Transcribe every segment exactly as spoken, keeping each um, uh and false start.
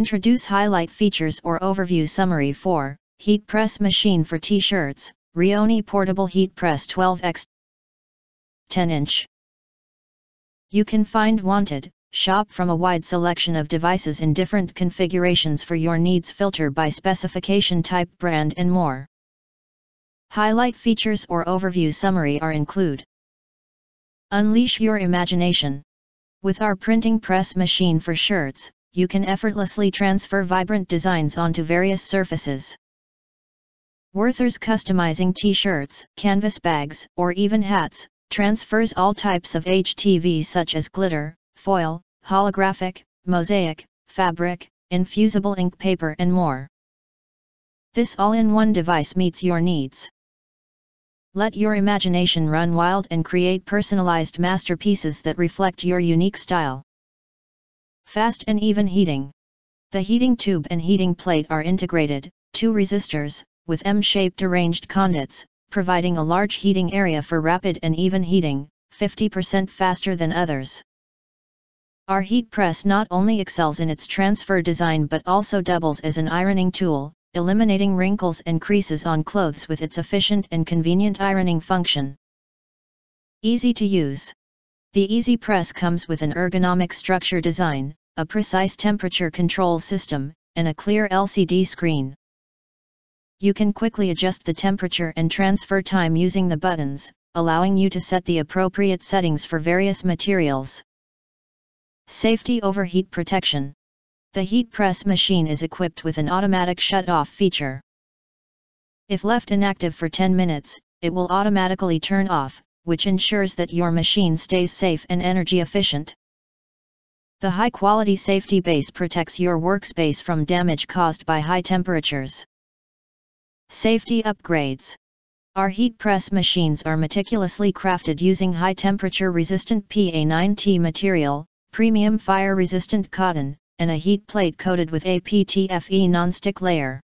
Introduce highlight features or overview summary for heat press machine for t-shirts, REONEY portable heat press twelve by ten inch. You can find wanted, shop from a wide selection of devices in different configurations for your needs, filter by specification type, brand and more. Highlight features or overview summary are include. Unleash your imagination. With our printing press machine for shirts, you can effortlessly transfer vibrant designs onto various surfaces. Worthers customizing t-shirts, canvas bags, or even hats, transfers all types of H T V such as glitter, foil, holographic, mosaic, fabric, infusible ink, paper and more. This all-in-one device meets your needs. Let your imagination run wild and create personalized masterpieces that reflect your unique style. Fast and even heating. The heating tube and heating plate are integrated, two resistors, with M-shaped arranged conduits, providing a large heating area for rapid and even heating, fifty percent faster than others. Our heat press not only excels in its transfer design but also doubles as an ironing tool, eliminating wrinkles and creases on clothes with its efficient and convenient ironing function. Easy to use. The Easy Press comes with an ergonomic structure design, a precise temperature control system, and a clear L C D screen. You can quickly adjust the temperature and transfer time using the buttons, allowing you to set the appropriate settings for various materials. Safety over heat protection. The heat press machine is equipped with an automatic shut-off feature. If left inactive for ten minutes, it will automatically turn off, which ensures that your machine stays safe and energy efficient. The high-quality safety base protects your workspace from damage caused by high temperatures. Safety upgrades. Our heat press machines are meticulously crafted using high-temperature resistant P A nine T material, premium fire-resistant cotton, and a heat plate coated with a P T F E non-stick layer.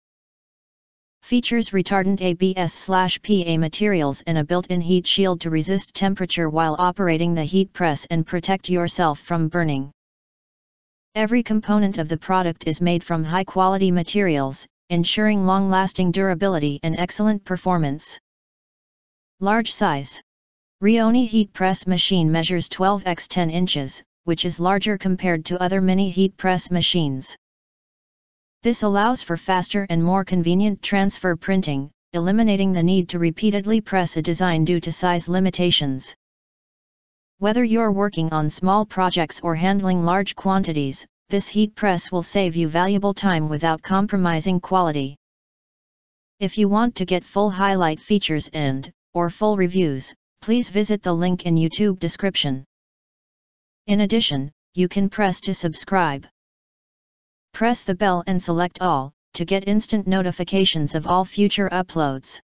Features retardant A B S P A materials and a built-in heat shield to resist temperature while operating the heat press and protect yourself from burning. Every component of the product is made from high-quality materials, ensuring long-lasting durability and excellent performance. Large size. REONEY heat press machine measures twelve by ten inches, which is larger compared to other mini heat press machines. This allows for faster and more convenient transfer printing, eliminating the need to repeatedly press a design due to size limitations. Whether you're working on small projects or handling large quantities, this heat press will save you valuable time without compromising quality. If you want to get full highlight features and, or full reviews, please visit the link in YouTube description. In addition, you can press to subscribe. Press the bell and select all, to get instant notifications of all future uploads.